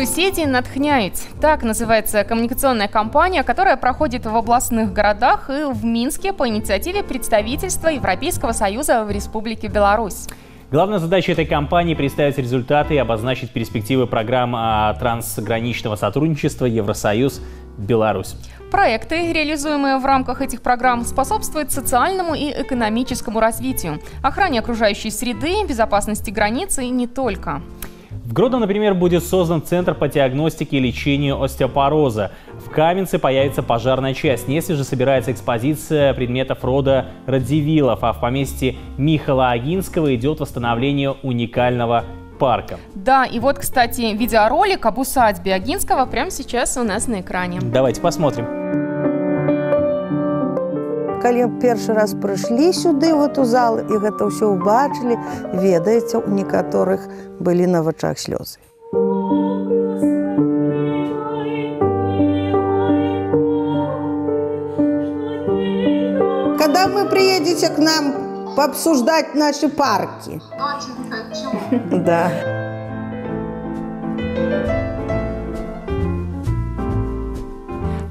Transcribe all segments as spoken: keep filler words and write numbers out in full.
«Суседи натхняет» – так называется коммуникационная кампания, которая проходит в областных городах и в Минске по инициативе представительства Европейского союза в Республике Беларусь. Главная задача этой кампании – представить результаты и обозначить перспективы программ трансграничного сотрудничества Евросоюз Беларусь. Проекты, реализуемые в рамках этих программ, способствуют социальному и экономическому развитию, охране окружающей среды, безопасности границ и не только. В Гродно, например, будет создан центр по диагностике и лечению остеопороза. В Каменце появится пожарная часть. В Несе же собирается экспозиция предметов рода Радзивиллов, а в поместье Михаила Агинского идет восстановление уникального парка. Да, и вот, кстати, видеоролик об усадьбе Агинского прямо сейчас у нас на экране. Давайте посмотрим. Когда первый раз пришли сюда, в эту зал, и это все увидели, ведаете, у некоторых были на очах слезы. Когда вы приедете к нам пообсуждать наши парки? Очень хочу. Да.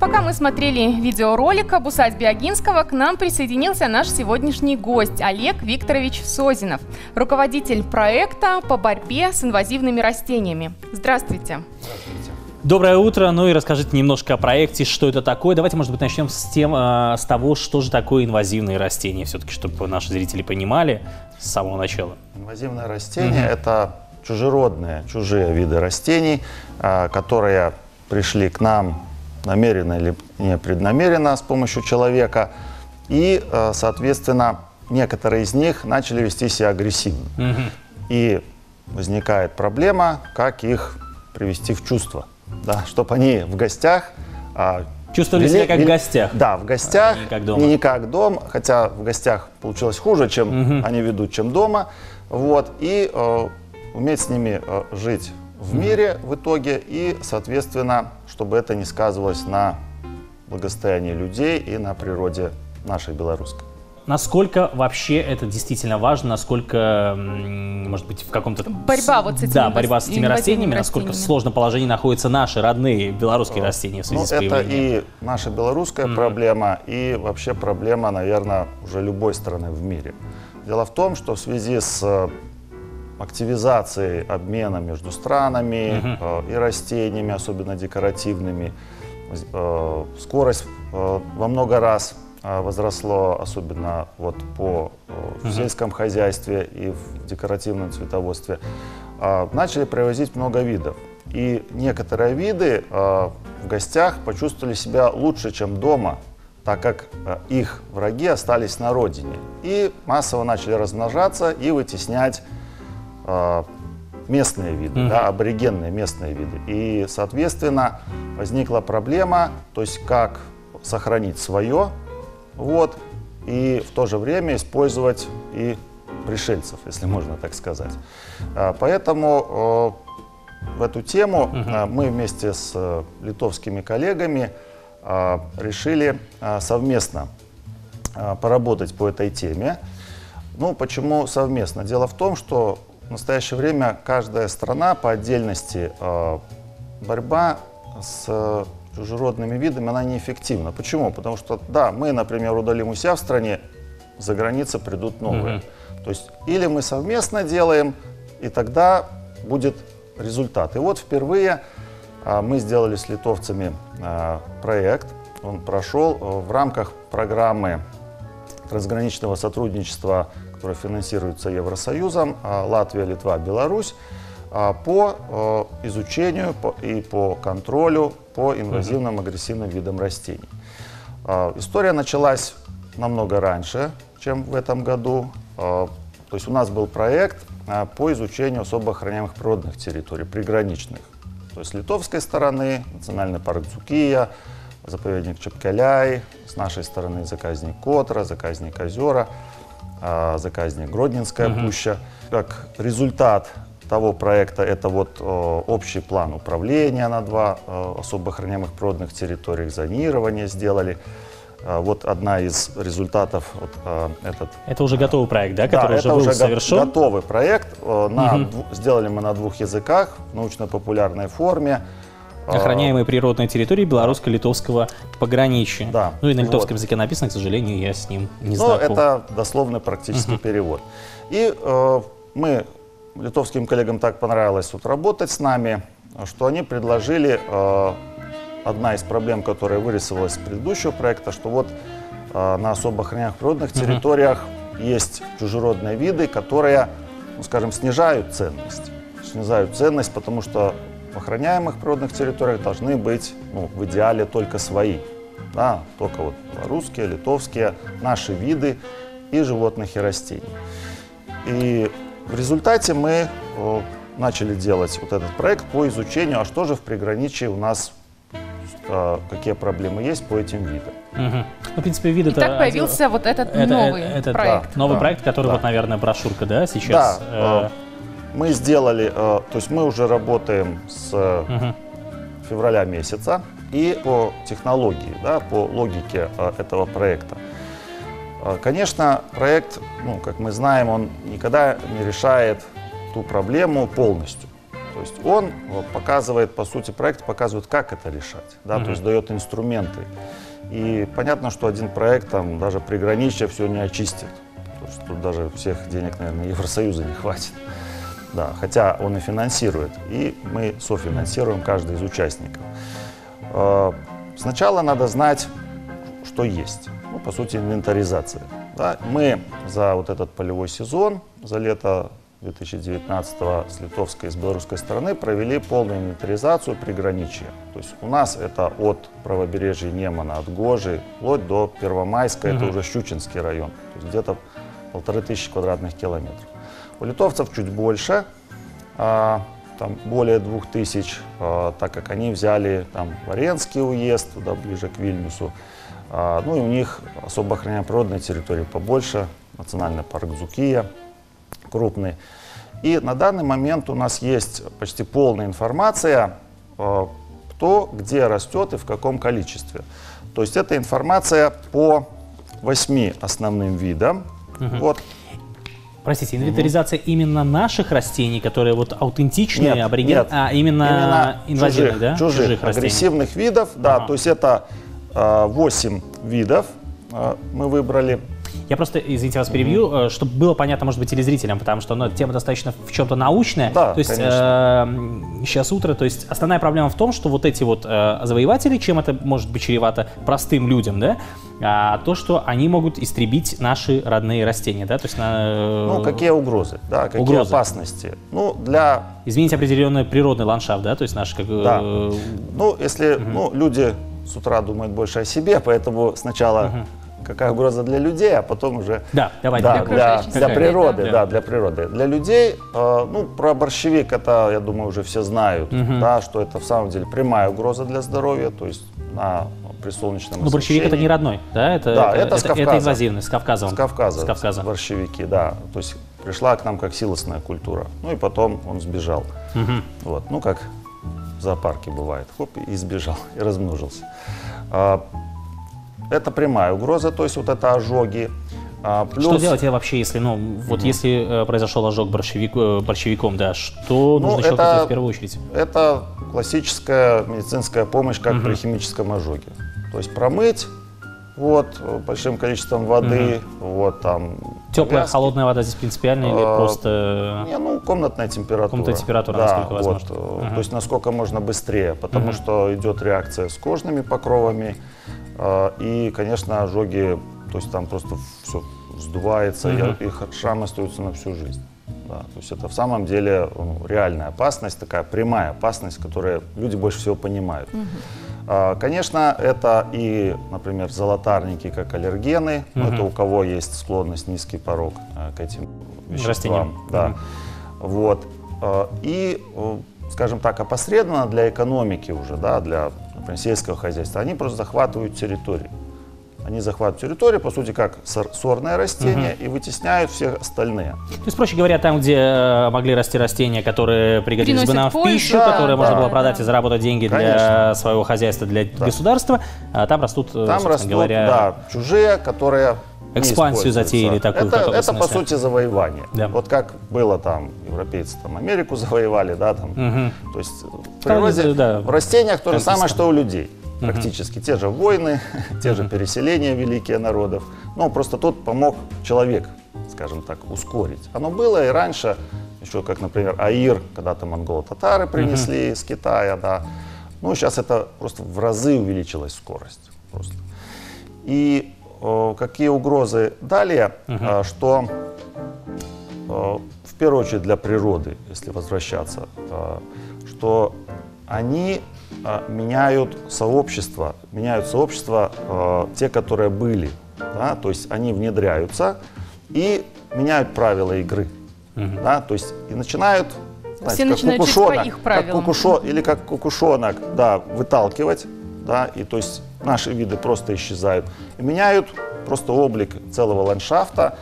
Пока мы смотрели видеоролик об усадьбе Агинского, к нам присоединился наш сегодняшний гость Олег Викторович Созинов, руководитель проекта по борьбе с инвазивными растениями. Здравствуйте. Здравствуйте. Доброе утро. Ну и расскажите немножко о проекте, что это такое. Давайте, может быть, начнем с, тем, с того, что же такое инвазивные растения, все-таки, чтобы наши зрители понимали с самого начала. Инвазивное растение mm-hmm. – это чужеродные, чужие виды растений, которые пришли к нам намеренно или непреднамеренно с помощью человека, и, соответственно, некоторые из них начали вести себя агрессивно. Mm-hmm. И возникает проблема, как их привести в чувство, да, чтобы они в гостях... Чувствовали вели, себя как вели, в гостях. Да, в гостях, а, не, как дома. не как дом, хотя в гостях получилось хуже, чем mm-hmm. они ведут, чем дома. Вот, и э, уметь с ними э, жить в мире в итоге, и, соответственно, чтобы это не сказывалось на благосостоянии людей и на природе нашей белорусской. Насколько вообще это действительно важно, насколько, может быть, в каком-то... Борьба вот с этими, да, борьба с этими растениями, насколько в сложном положении находятся наши родные белорусские растения в связи ну, с появлением. Это и наша белорусская mm-hmm. проблема, и вообще проблема, наверное, уже любой страны в мире. Дело в том, что в связи с... активизации обмена между странами uh-huh. э, и растениями, особенно декоративными. Э, скорость э, во много раз э, возросла, особенно вот по э, в uh-huh. сельском хозяйстве и в декоративном цветоводстве. Э, начали привозить много видов. И некоторые виды э, в гостях почувствовали себя лучше, чем дома, так как э, их враги остались на родине. И массово начали размножаться и вытеснять местные виды, mm-hmm. да, аборигенные местные виды. И, соответственно, возникла проблема, то есть как сохранить свое, вот, и в то же время использовать и пришельцев, если можно так сказать. Поэтому в эту тему mm-hmm. мы вместе с литовскими коллегами решили совместно поработать по этой теме. Ну, почему совместно? Дело в том, что в настоящее время каждая страна по отдельности, э, борьба с чужеродными видами, она неэффективна. Почему? Потому что, да, мы, например, удалим у себя в стране, за границей придут новые. Mm-hmm. То есть или мы совместно делаем, и тогда будет результат. И вот впервые э, мы сделали с литовцами э, проект. Он прошел э, в рамках программы трансграничного сотрудничества, которая финансируется Евросоюзом, Латвия, Литва, Беларусь, по изучению и по контролю по инвазивным агрессивным видам растений. История началась намного раньше, чем в этом году. То есть у нас был проект по изучению особо охраняемых природных территорий, приграничных. То есть с литовской стороны национальный парк Зукия, заповедник Чапкеляй, с нашей стороны заказник Котра, заказник Озера, заказник Гродненская угу. пуща. Как результат того проекта, это вот э, общий план управления на два э, особо охраняемых природных территориях, зонирование сделали. Вот одна из результатов вот, этот. Это уже готовый проект, да, который да, уже это был уже совершен? Готовый проект. На, угу. дву, сделали мы на двух языках, в научно-популярной форме. Охраняемые природные территории белорусско-литовского пограничья. Да. Ну и на литовском вот. языке написано, к сожалению, я с ним не знаком. Ну, это дословный практический угу. перевод. И э, мы, литовским коллегам так понравилось вот, работать с нами, что они предложили... Э, Одна из проблем, которая вырисовалась с предыдущего проекта, что вот э, на особо охраняемых природных территориях [S2] Uh-huh. [S1] Есть чужеродные виды, которые, ну, скажем, снижают ценность. Снижают ценность, потому что в охраняемых природных территориях должны быть, ну, в идеале только свои. Да? Только вот русские, литовские, наши виды и животных, и растений. И в результате мы э, начали делать вот этот проект по изучению, а что же в приграничии у нас какие проблемы есть по этим видам. Угу. Ну, в принципе, виды... И так появился один... вот этот это, новый этот, проект. Да, новый да, проект, который, да. вот, наверное, брошюрка, да, сейчас? Да. Э... Мы сделали... Э, то есть мы уже работаем с угу. февраля месяца. И по технологии, да, по логике э, этого проекта. Э, конечно, проект, ну, как мы знаем, он никогда не решает ту проблему полностью. То есть он показывает, по сути, проект показывает, как это решать, да, mm-hmm. то есть дает инструменты. И понятно, что один проект, там, даже приграничье все не очистит. То есть тут даже всех денег, наверное, Евросоюза не хватит. Да, хотя он и финансирует, и мы софинансируем каждый из участников. Сначала надо знать, что есть. Ну, по сути, инвентаризация. Да. Мы за вот этот полевой сезон, за лето две тысячи девятнадцатого с литовской и с белорусской стороны провели полную инвентаризацию приграничья. То есть у нас это от правобережья Немана, от Гожи, вплоть до Первомайска, mm-hmm. это уже Щучинский район, где-то полторы тысячи квадратных километров. У литовцев чуть больше, а, там более двух тысяч, а, так как они взяли там Варенский уезд, туда ближе к Вильнюсу, а, ну и у них особо охраняемые природные территории побольше, национальный парк Зукия. Крупный. И на данный момент у нас есть почти полная информация, кто где растет и в каком количестве. То есть это информация по восьми основным видам. Угу. Вот. Простите, инвентаризация угу. именно наших растений, которые вот аутентичные, нет, абориген, нет. а именно, именно инвазивных, чужих, да? чужих, чужих агрессивных видов. Да, ага. То есть это восемь видов мы выбрали. Я просто, извините, вас перебью, mm-hmm. чтобы было понятно, может быть, телезрителям, потому что, ну, тема достаточно в чем-то научная. Да, то есть, э, сейчас утро, то есть основная проблема в том, что вот эти вот э, завоеватели, чем это может быть чревато простым людям, да, а то, что они могут истребить наши родные растения, да, то есть... На, э, ну, какие угрозы, да, какие угрозы. опасности. Ну, для... Изменить определенный природный ландшафт, да, то есть наш... Как, да. э, ну, если, mm-hmm. ну, люди с утра думают больше о себе, поэтому сначала... Mm-hmm. Какая угроза для людей, а потом уже да, давай, да, для, для, для природы, да. Да, для природы. Для людей, э, ну, про борщевик это, я думаю, уже все знают, угу. да, что это в самом деле прямая угроза для здоровья, то есть на, при солнечном Но борщевик это не родной, да? Это, да, это, это, с Кавказа. Это инвазивный, с Кавказом. С Кавказа, с Кавказа. Борщевики, да. То есть пришла к нам как силосная культура, ну и потом он сбежал. Угу. Вот, ну, как в зоопарке бывает, хоп, и сбежал, и размножился. Это прямая угроза, то есть вот это ожоги. А, плюс... Что делать вообще, если, ну, вот mm-hmm. если э, произошел ожог борщевик, э, борщевиком, да, что ну, нужно человеку делать в первую очередь? Это классическая медицинская помощь, как mm-hmm. при химическом ожоге. То есть промыть вот, большим количеством воды. Mm-hmm. вот, там, Теплая, вязки. холодная вода здесь принципиально или а, просто… Не, ну, комнатная температура. Комнатная температура, да, насколько вот, возможно. Mm-hmm. То есть насколько можно быстрее, потому mm-hmm. что идет реакция с кожными покровами. И, конечно, ожоги, то есть там просто все вздувается, mm-hmm. и их шрамы остаются на всю жизнь. Да, то есть это в самом деле реальная опасность, такая прямая опасность, которую люди больше всего понимают. Mm-hmm. Конечно, это и, например, золотарники как аллергены, mm-hmm. это у кого есть склонность, низкий порог к этим веществам. Mm-hmm. Да. Mm-hmm. Вот. И, скажем так, опосредованно для экономики уже, да, для сельского хозяйства, они просто захватывают территорию. Они захватывают территорию, по сути, как сорное растение, угу. и вытесняют все остальные. То есть, проще говоря, там, где могли расти растения, которые пригодились бы нам в пищу, да, которые да, можно да, было продать да. и заработать деньги Конечно. для своего хозяйства, для да. государства, а там растут, там растут говоря, да, чужие, которые... Экспансию затеяли такую. Это, это по сути, завоевание. Да. Вот как было там, европейцы там Америку завоевали, да, там. Угу. То есть в природе, да, в растениях то же самое, что у людей. Практически. Угу. Те же войны, те же переселения великие народов. Ну, просто тот помог человек, скажем так, ускорить. Оно было и раньше, еще как, например, аир, когда-то монголо-татары принесли угу. из Китая, да. Ну, сейчас это просто в разы увеличилась скорость. Просто. И э, какие угрозы далее, угу. э, что э, в первую очередь для природы, если возвращаться, э, что они... меняют сообщества, меняют сообщества э, те, которые были, да? То есть они внедряются и меняют правила игры, mm-hmm. да? То есть и начинают, знаете, все как начинают кукушонок, их как кукушо, или как кукушонок, да, выталкивать, да? И то есть наши виды просто исчезают, и меняют просто облик целого ландшафта.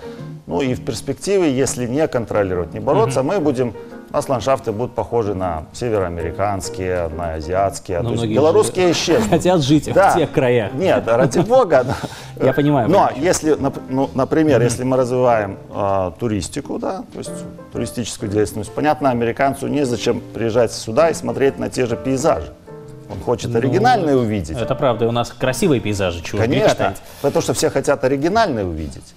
Ну и в перспективе, если не контролировать, не бороться, mm-hmm. мы будем У нас ландшафты будут похожи на североамериканские, на азиатские. То есть белорусские исчезнут. Хотят жить да. в тех краях. Нет, ради бога. Я понимаю. Но если, ну, например, mm-hmm. если мы развиваем э, туристику, да, то есть туристическую деятельность, понятно, американцу незачем приезжать сюда и смотреть на те же пейзажи. Он хочет ну, оригинальные увидеть. Это правда, у нас красивые пейзажи. Чего Конечно, потому что все хотят оригинальные увидеть.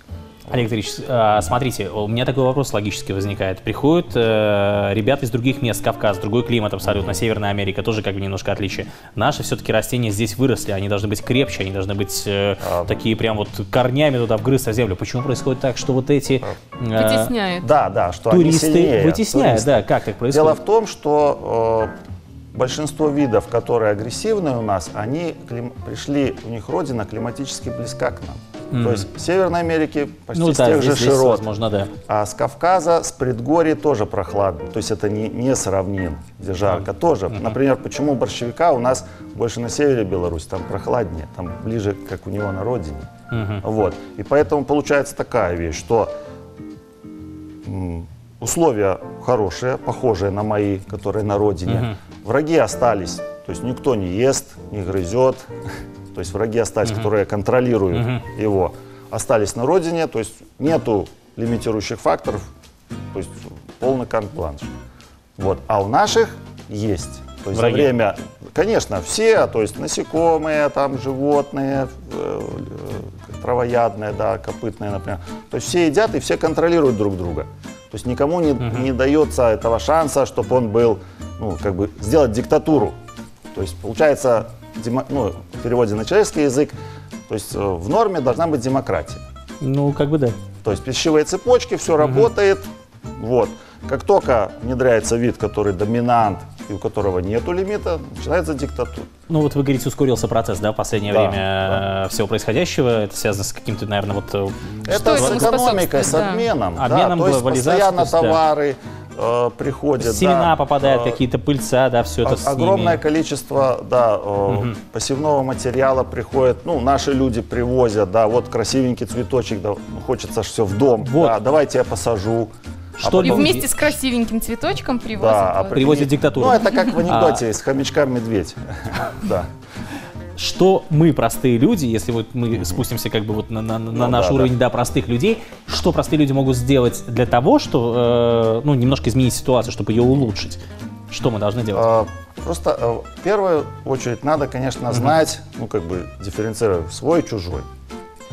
Олег Викторович, смотрите, у меня такой вопрос логически возникает. Приходят э, ребята из других мест, Кавказ, другой климат абсолютно, Северная Америка, тоже как бы немножко отличие. Наши все-таки растения здесь выросли, они должны быть крепче, они должны быть э, а, такие прям вот корнями туда вгрызтся в землю. Почему происходит так, что вот эти э, вытесняют. Да, да, что туристы они сильнее, вытесняют, туристы. Да, как так происходит? Дело в том, что э, большинство видов, которые агрессивны у нас, они клим... пришли, у них родина климатически близка к нам. Mm-hmm. То есть в Северной Америке почти ну, с да, тех здесь, же широт, возможно, да. а с Кавказа, с предгорья тоже прохладно, то есть это не, не сравним, где жарко mm-hmm. тоже. Mm-hmm. Например, почему борщевика у нас больше на севере Беларуси, там прохладнее, там ближе, как у него на родине. Mm-hmm. Вот. И поэтому получается такая вещь, что условия хорошие, похожие на мои, которые на родине, mm-hmm. враги остались, то есть никто не ест, не грызет. То есть враги остались, uh-huh. которые контролируют uh-huh. его, остались на родине, то есть нету лимитирующих факторов, то есть полный карт-бланш. Вот. А у наших есть. То есть враги. За время, конечно, все, то есть насекомые, там, животные, травоядные, да, копытные, например. То есть все едят и все контролируют друг друга. То есть никому не, uh-huh. не дается этого шанса, чтобы он был, ну, как бы, сделать диктатуру. То есть получается... Демо, ну, в переводе на человеческий язык, то есть в норме должна быть демократия. Ну, как бы да. То есть пищевые цепочки, все угу. работает. Вот. Как только внедряется вид, который доминант, и у которого нету лимита, начинается диктатура. Ну вот вы говорите, ускорился процесс, да, в последнее да, время да. всего происходящего. Это связано с каким-то, наверное, вот... Это с экономикой, с обменом. Да. Обменом, да, то есть постоянно то, товары... приходят. Семена да, попадают, э, какие-то пыльца, да, все это с Огромное ними. количество, да, э, угу. посевного материала приходит. Ну, наши люди привозят, да, вот красивенький цветочек, да, хочется все в дом, вот. да, давайте я посажу. Что а потом... И вместе с красивеньким цветочком привозят. Да, вот. Привозят диктатуру. Ну, это как в анекдоте с хомячком медведь. Да. Что мы, простые люди, если вот мы спустимся как бы вот на, на, на ну, наш да, уровень да. Да, простых людей, что простые люди могут сделать для того, чтобы э, ну, немножко изменить ситуацию, чтобы ее улучшить? Что мы должны делать? Просто в первую очередь надо, конечно, mm-hmm. знать, ну как бы дифференцировать свой-чужой.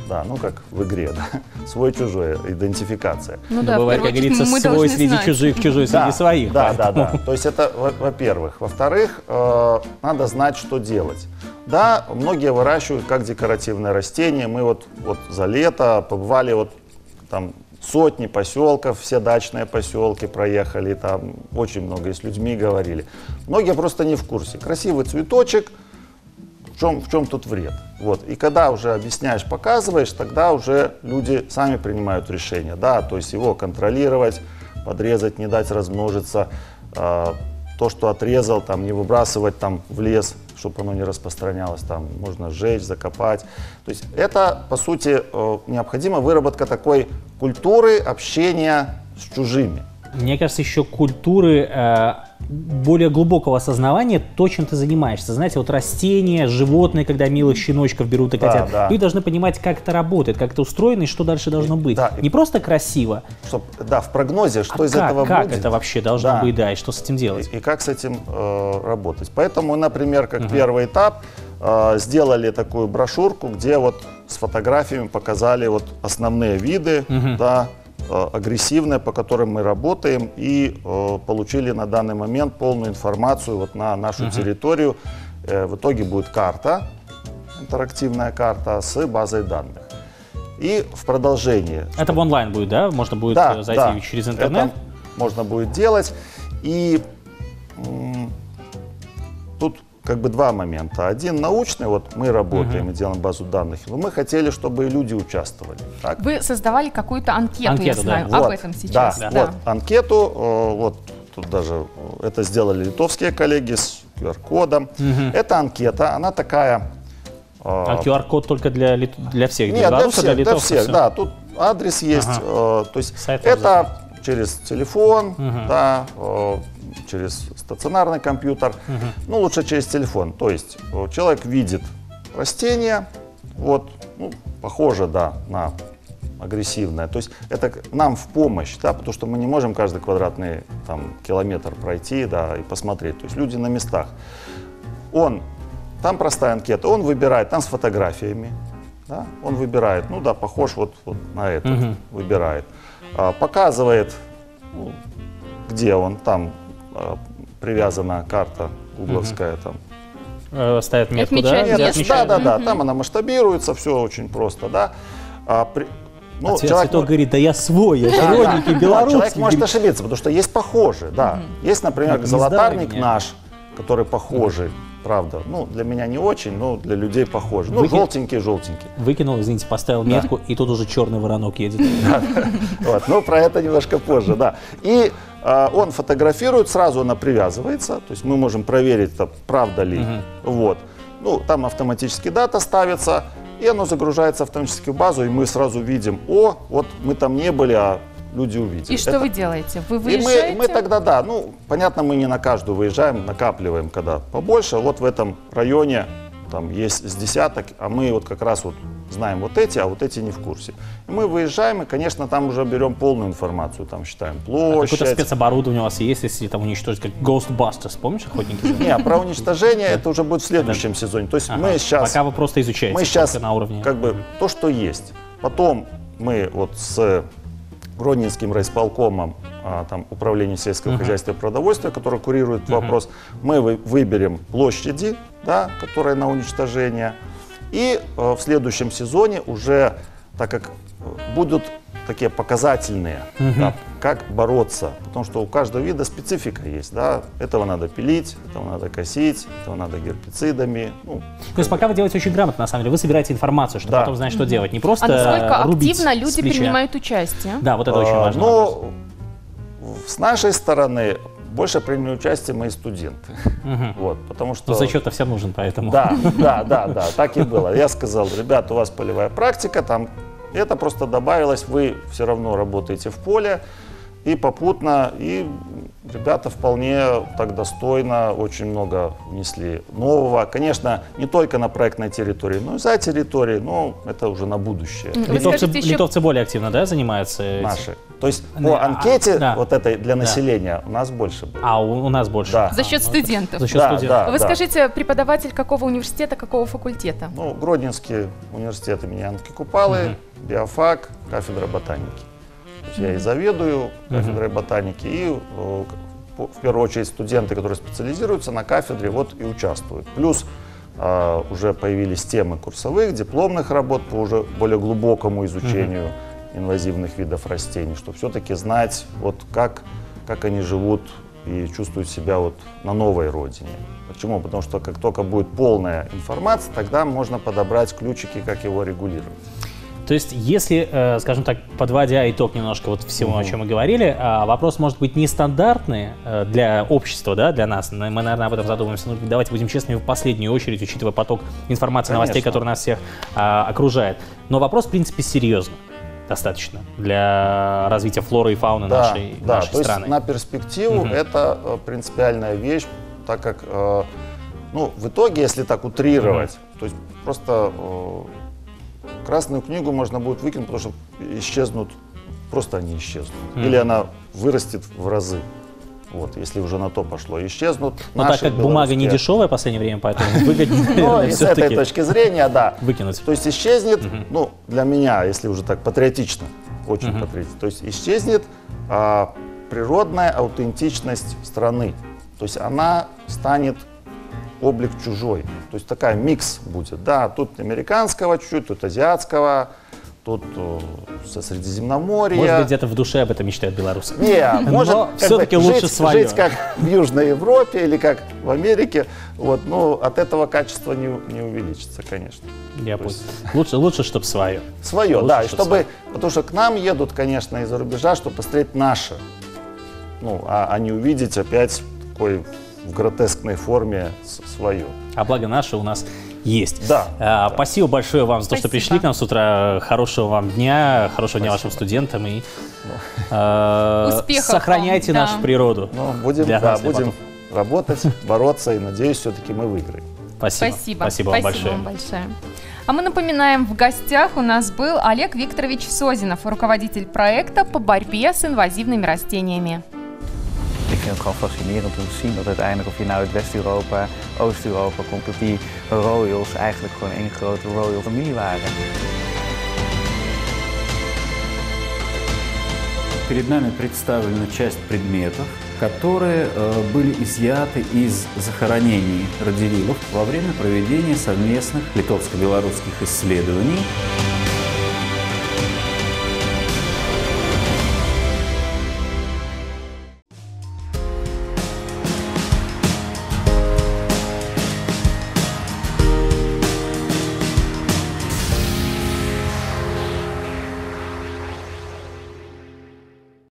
Да, ну как в игре, да, свой-чужой, идентификация. Ну, да, бывает, как говорится, свой среди знать. чужих, чужой да, среди своих. Да, да, да, да. То есть это во-первых. Во-вторых, э, надо знать, что делать. Да, многие выращивают как декоративное растение. Мы вот, вот за лето побывали вот там сотни поселков, все дачные поселки проехали, там очень много и с людьми говорили. Многие просто не в курсе. Красивый цветочек, в чем, в чем тут вред? Вот. И когда уже объясняешь, показываешь, тогда уже люди сами принимают решение. Да, то есть его контролировать, подрезать, не дать размножиться. То, что отрезал, там, не выбрасывать там, в лес, чтобы оно не распространялось, там можно сжечь, закопать. То есть это, по сути, необходима выработка такой культуры общения с чужими. Мне кажется, еще культуры э, более глубокого осознавания то, чем ты занимаешься. Знаете, вот растения, животные, когда милых щеночков берут и котят, да, да. Люди должны понимать, как это работает, как это устроено и что дальше должно быть. Да. Не просто красиво. Чтоб, да, в прогнозе, что а из как, этого как будет. Как это вообще должно да. быть, да, и что с этим делать. И, и как с этим э, работать. Поэтому, например, как угу. первый этап, э, сделали такую брошюрку, где вот с фотографиями показали вот основные виды, угу. да, агрессивные, по которым мы работаем, и э, получили на данный момент полную информацию вот на нашу Uh-huh. территорию. Э, в итоге будет карта, интерактивная карта с базой данных. И в продолжении... Это чтобы... онлайн будет, да? Можно будет да, зайти да. через интернет? Это можно будет делать. И тут как бы два момента. Один научный, вот мы работаем uh-huh. и делаем базу данных, но мы хотели, чтобы и люди участвовали. Так? Вы создавали какую-то анкету, анкету, я знаю, да. вот, об этом сейчас. Да, да. вот анкету, вот тут даже это сделали литовские коллеги с ку ар кодом. Uh-huh. Это анкета, она такая... А ку ар код только для, для всех? Для, Нет, белорусов, для всех, для, для всех, все. да. Тут адрес есть, uh-huh. то есть сайт это через телефон, uh-huh. да, через стационарный компьютер, uh-huh. ну лучше через телефон. То есть человек видит растение, вот, ну, похоже, да, на агрессивное. То есть это нам в помощь, да, потому что мы не можем каждый квадратный там, километр пройти, да, и посмотреть. То есть люди на местах. Он, там простая анкета, он выбирает, там с фотографиями, да, он выбирает, ну да, похож вот, вот на этот, uh-huh. выбирает. А, показывает, ну, где он, там привязана карта гугловская. Угу. Там. Ставят метку, отмечает, да? Нет, да, да, да. Угу. Там она масштабируется, все очень просто, да. А, при... ну, а человек мог... говорит, да я свой, я родненький, белорусский. Человек может ошибиться, потому что есть похожие, да. Угу. Есть, например, золотарник наш, который похожий. Правда. Ну, для меня не очень, но для людей похоже. Ну, Выкин... желтенький, желтенький. Выкинул, извините, поставил да. метку, и тут уже черный воронок едет. Ну, про это немножко позже, да. И он фотографирует, сразу она привязывается. То есть мы можем проверить, правда ли. Вот. Ну, там автоматически дата ставится, и оно загружается в автоматическую базу, и мы сразу видим, о, вот мы там не были, а... люди увидят. И что это... вы делаете? Вы выезжаете? И мы, мы тогда, да, ну, понятно, мы не на каждую выезжаем, накапливаем, когда побольше. Вот в этом районе там есть с десяток, а мы вот как раз вот знаем вот эти, а вот эти не в курсе. И мы выезжаем, и, конечно, там уже берем полную информацию, там считаем площадь. А какое-то спецоборудование у вас есть, если там уничтожить, как Ghostbusters, помнишь, охотники? Нет, про уничтожение это уже будет в следующем сезоне. То есть мы сейчас... Пока вы просто изучаете. Мы сейчас на уровне. Как бы то, что есть. Потом мы вот с... Гродненским райисполкомом, а, там, управлением сельского uh-huh. хозяйства и продовольствия, которое курирует uh-huh. вопрос, мы вы, выберем площади, да, которые на уничтожение. И э, в следующем сезоне уже, так как будут такие показательные, uh-huh. да, как бороться. Потому что у каждого вида специфика есть. Да? Этого надо пилить, этого надо косить, этого надо герпецидами. Ну, то есть пока вы делаете очень грамотно, на самом деле. Вы собираете информацию, чтобы да. потом знать, что делать. Не просто а насколько рубить активно люди принимают участие? Да, вот это а, очень важно. Но вопрос. С нашей стороны больше приняли участие мои студенты. Uh-huh. Вот, потому что... Ну, зачет-то всем нужен, поэтому. Да, да, да, да, так и было. Я сказал, ребята, у вас полевая практика, там... Это просто добавилось, вы все равно работаете в поле и попутно, и ребята вполне так достойно очень много внесли нового. Конечно, не только на проектной территории, но и за территорией, но это уже на будущее. Литовцы, еще... литовцы более активно, да, занимаются? Наши. То есть по а, анкете а, да. вот этой для населения да. у нас больше было. А у, у нас больше? Да. За счет студентов. За счет да, студентов. Да, Вы да. скажите, преподаватель какого университета, какого факультета? Ну, Гродненский университет имени Анки Купалы, угу. биофак, кафедра ботаники. Я и заведую кафедрой uh-huh. ботаники, и в первую очередь студенты, которые специализируются на кафедре, вот и участвуют. Плюс а, уже появились темы курсовых, дипломных работ по уже более глубокому изучению uh-huh. инвазивных видов растений, чтобы все-таки знать, вот как, как они живут и чувствуют себя вот на новой родине. Почему? Потому что как только будет полная информация, тогда можно подобрать ключики, как его регулировать. То есть, если, скажем так, подводя итог немножко вот всему, угу. о чем мы говорили, вопрос может быть нестандартный для общества, да, для нас. Мы, наверное, об этом задумываемся. Но давайте будем честными в последнюю очередь, учитывая поток информации, Конечно. новостей, который нас всех а, окружает. Но вопрос, в принципе, серьезный достаточно для развития флоры и фауны да, нашей, да, нашей то страны. Есть на перспективу угу. это принципиальная вещь, так как, ну, в итоге, если так утрировать, угу. то есть просто... Красную книгу можно будет выкинуть, потому что исчезнут, просто они исчезнут. Mm-hmm. Или она вырастет в разы. Вот, если уже на то пошло, исчезнут. Но так как бумага не дешевая в последнее время, поэтому выгоднее с этой точки зрения, да. Выкинуть. То есть исчезнет, ну, для меня, если уже так патриотично, очень патриотично, то есть исчезнет природная аутентичность страны. То есть она станет... облик чужой. То есть такая микс будет, да, тут американского чуть-чуть, тут азиатского, тут со Средиземноморья. Может быть, где-то в душе об этом мечтают белорусы. Не, может, все-таки лучше свое. Жить как в Южной Европе или как в Америке, вот, но от этого качество не, не увеличится, конечно. Я понял. Лучше, лучше, чтобы свое. Свое, да, чтобы, потому что к нам едут, конечно, из-за рубежа, чтобы посмотреть наше, ну, а, а не увидеть опять такой... в гротескной форме свое. А благо наше у нас есть. Да. А, да. Спасибо большое вам за то, спасибо. что пришли к нам с утра. Хорошего вам дня, хорошего спасибо. дня вашим студентам и э, сохраняйте вам, нашу да. природу. Ну, будем да, нас, будем работать, бороться и надеюсь, все-таки мы выиграем. Спасибо. Спасибо, спасибо вам спасибо большое. большое. А мы напоминаем, в гостях у нас был Олег Викторович Созинов, руководитель проекта по борьбе с инвазивными растениями. Ik vind het gewoon fascinerend om te zien dat uiteindelijk, of je nou uit West-Europa, Oost-Europa komt, dat die royals eigenlijk gewoon één grote royal familie waren. Перед нами представлена часть предметов, которые были изъяты из захоронений Радзивиллов во время проведения совместных литовско-белорусских исследований.